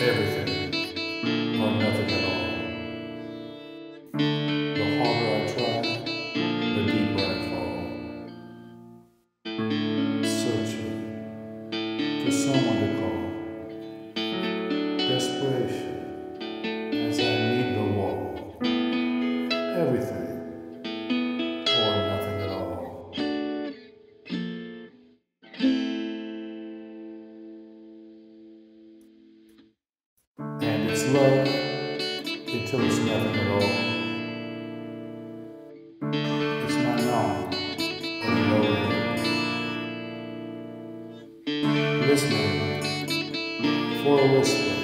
everything or nothing at all. The harder I try, the deeper I fall. Searching for someone to call. Desperation as I need the wall. Everything. And it's love until it's nothing at all. It's not known or known. Listening for a whisper.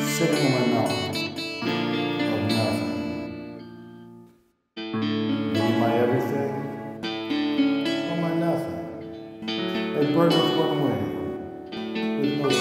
Sitting on my mountain of nothing. Am I everything? Am I nothing? A bird with one wing, with no